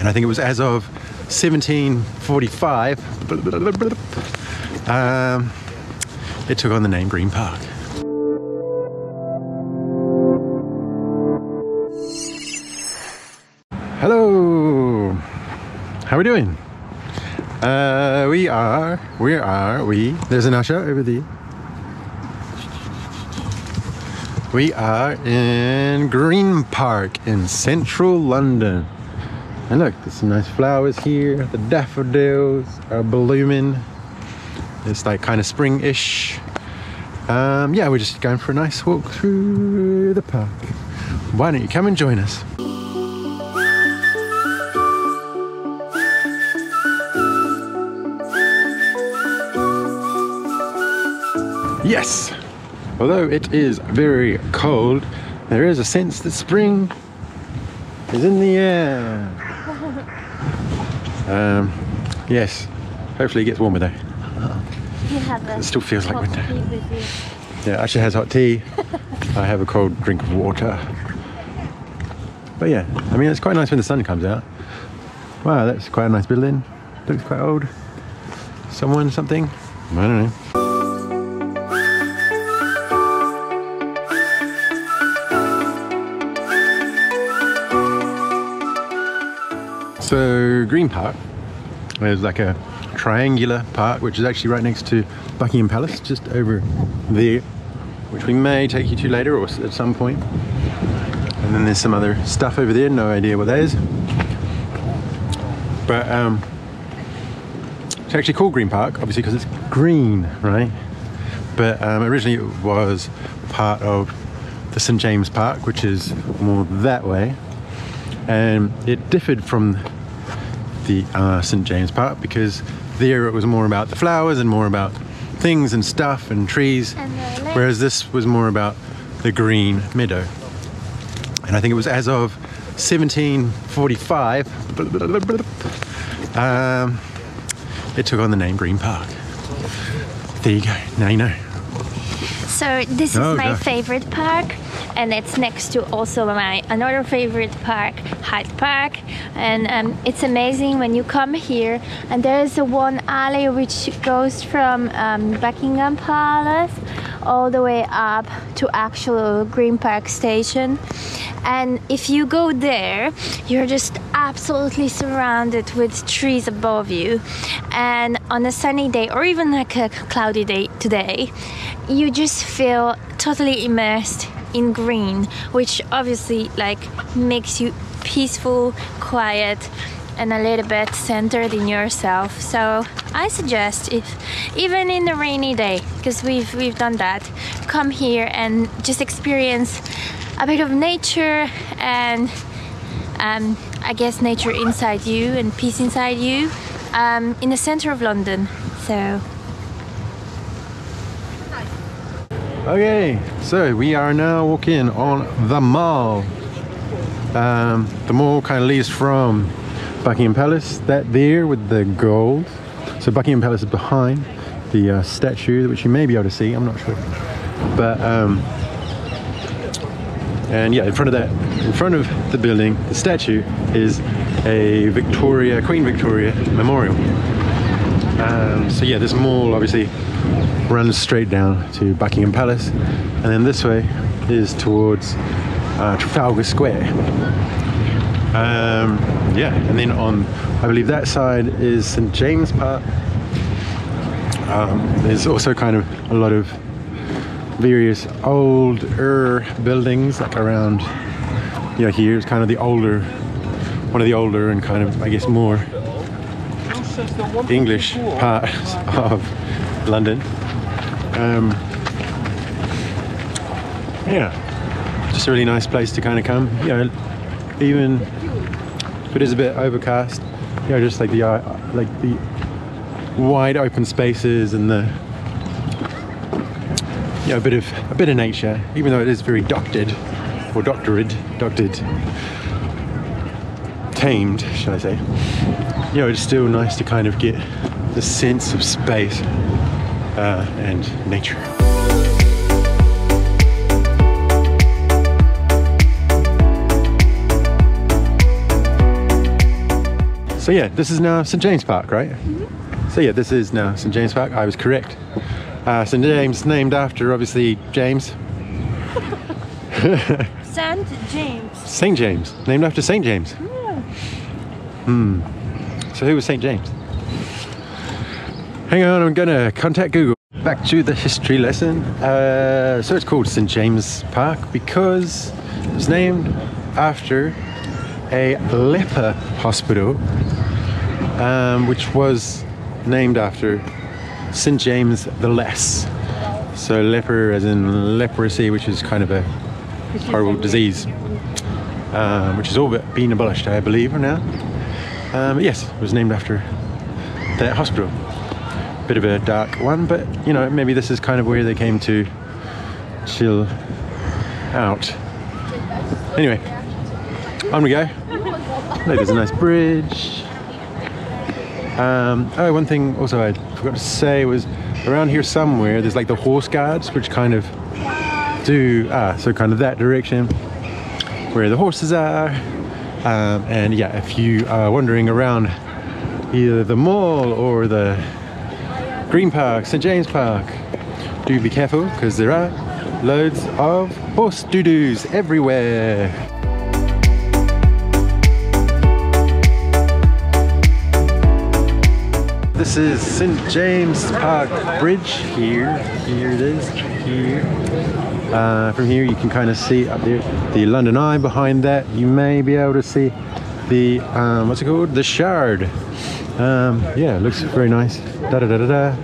and I think it was as of 1745 it took on the name Green Park. Hello, how are we doing? Where are we? There's an usher over there. We are in Green Park in central London. And look, there's some nice flowers here. The daffodils are blooming. It's like kind of spring-ish. Yeah, we're just going for a nice walk through the park. Why don't you come and join us? Yes! Although it is very cold, there is a sense that spring is in the air. Yes, hopefully it gets warmer though. It still feels like winter. Yeah, Asha has hot tea. I have a cold drink of water. But yeah, I mean, it's quite nice when the sun comes out. Wow, that's quite a nice building. Looks quite old. Someone, something? I don't know. So Green Park is like a triangular park, which is actually right next to Buckingham Palace, just over there, which we may take you to later or at some point. And then there's some other stuff over there, no idea what that is. But it's actually called Green Park, obviously because it's green, right? But originally it was part of the St James Park, which is more that way. And it differed from the St James Park because there it was more about the flowers and more about things and stuff and trees, whereas this was more about the green meadow. And I think it was as of 1745 it took on the name Green Park. There you go, now you know. So this is my favorite park, and it's next to also my another favorite park, Hyde Park. And it's amazing when you come here, and there is a one alley which goes from Buckingham Palace all the way up to actual Green Park station. And if you go there, you're just absolutely surrounded with trees above you. And on a sunny day, or even like a cloudy day today, you just feel totally immersed in green, which obviously like makes you peaceful, quiet, and a little bit centered in yourself. So I suggest, if even in a rainy day, because we've done that, come here and just experience a bit of nature and I guess nature inside you and peace inside you in the center of London. So okay, so we are now walking on the mall. The mall kind of leads from Buckingham Palace, that there with the gold. So Buckingham Palace is behind the statue, which you may be able to see, I'm not sure. But and yeah, in front of the building, the statue is a Queen Victoria memorial. So yeah, this mall obviously runs straight down to Buckingham Palace, and then this way is towards Trafalgar Square. Yeah, and then on, I believe that side is St James Park. There's also kind of a lot of various older buildings, like around, you know, here is kind of the older, one of the older and kind of, I guess, more English parts of London. Yeah, just a really nice place to kind of come, you know, even if it is a bit overcast, you know, just like the wide open spaces and the, you know, a bit of nature, even though it is very tamed, shall I say. You know, it's still nice to kind of get the sense of space and nature. So yeah, this is now St James Park, right? Mm-hmm. So yeah, this is now St James Park. I was correct. St James, named after obviously James. St James. St James, named after St James. Hmm. So who was St James? Hang on, I'm gonna contact Google. Back to the history lesson. So it's called St James Park because it was named after a leper hospital, which was named after St James the Less. So leper as in leprosy, which is kind of a horrible disease, which has all but been abolished, I believe, now. Yes, it was named after that hospital. Bit of a dark one, but you know, maybe this is kind of where they came to chill out. Anyway, on we go. Oh, there's a nice bridge. Oh, one thing also I forgot to say was around here somewhere there's like the horse guards, which kind of do so kind of that direction where the horses are. And yeah, if you are wandering around either the mall or the Green Park, St James Park, do be careful because there are loads of horse doo-doos everywhere. This is St James Park Bridge here. Here it is. Here. From here you can kind of see up there the London Eye. Behind that you may be able to see the what's it called? The Shard. Yeah, looks very nice. Da-da-da-da-da.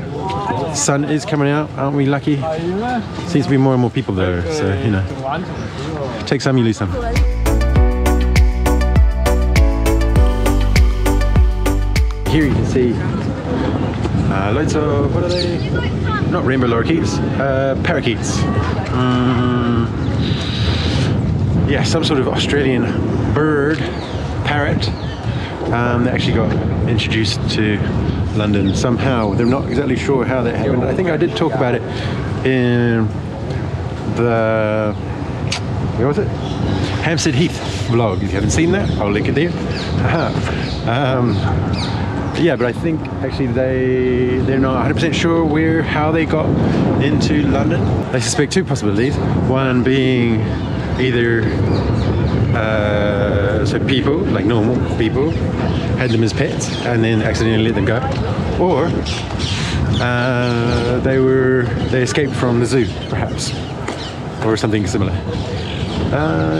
Sun is coming out, aren't we lucky? Seems to be more and more people there, so you know. Take some, you lose some. Here you can see loads of, what are they? Not rainbow lorikeets, parakeets. Yeah, some sort of Australian bird, parrot. They actually got introduced to London somehow. They're not exactly sure how that happened. I think I did talk about it in the, where was it? Hampstead Heath vlog. If you haven't seen that, I'll link it there. Yeah, but I think actually they're not 100% sure where, how they got into London. I suspect two possibilities. One being either so people, like normal people, had them as pets and then accidentally let them go, or they escaped from the zoo, perhaps, or something similar.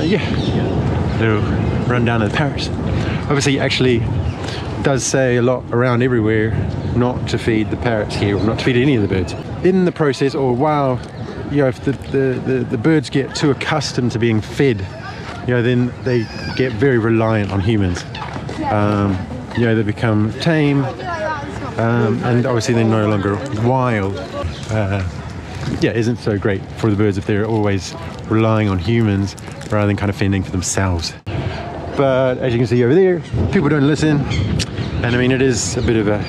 Yeah, little rundown of Paris. Obviously, actually, it does say a lot around everywhere not to feed the parrots here, or not to feed any of the birds. In the process, or while, you know, if the birds get too accustomed to being fed, you know, then they get very reliant on humans. You know, they become tame, and obviously they're no longer wild. Yeah, it isn't so great for the birds if they're always relying on humans rather than kind of fending for themselves. But as you can see over there, people don't listen. And I mean, it is a bit of a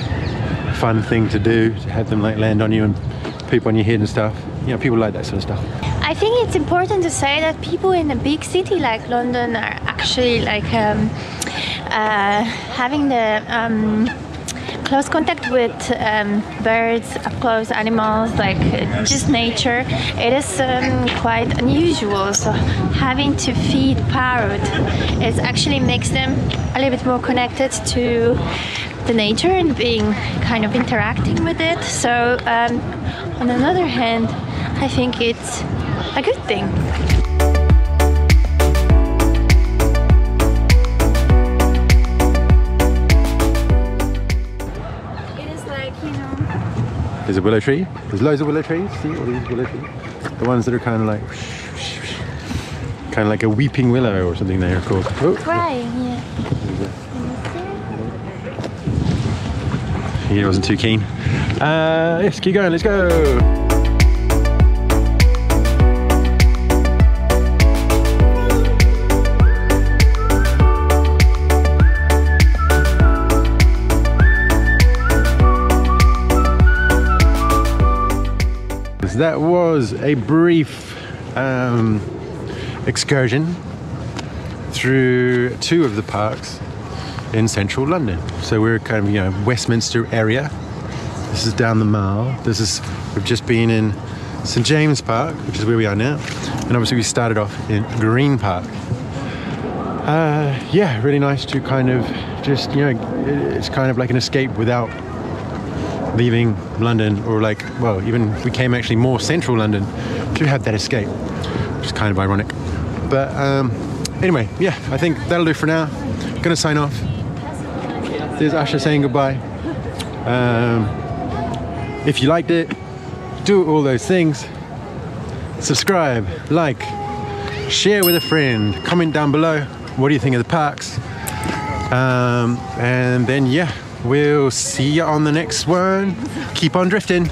fun thing to do, to have them like land on you and poop on your head and stuff. You know, people like that sort of stuff. I think it's important to say that people in a big city like London are actually like having the close contact with birds, up close animals, like just nature. It is quite unusual, so having to feed parrot, it actually makes them a little bit more connected to the nature and being kind of interacting with it. So on another hand, I think it's a good thing. It is like, you know, there's a willow tree. There's loads of willow trees. See all these willow trees? The ones that are kind of like a weeping willow or something they are called. Oh. Crying, yeah. He wasn't too keen. Yes, keep going, let's go. That was a brief excursion through two of the parks. in central London. So we're kind of, you know, Westminster area. This is down the Mall. This is, we've just been in St James Park, which is where we are now. And obviously we started off in Green Park. Yeah, really nice to kind of just, you know, it's kind of like an escape without leaving London, or like, well, even we came actually more central London to have that escape, which is kind of ironic. But anyway, yeah, I think that'll do for now. I'm gonna sign off. There's Asha saying goodbye. If you liked it, do all those things. Subscribe, like, share with a friend, comment down below. What do you think of the parks? And then, yeah, we'll see you on the next one. Keep on drifting.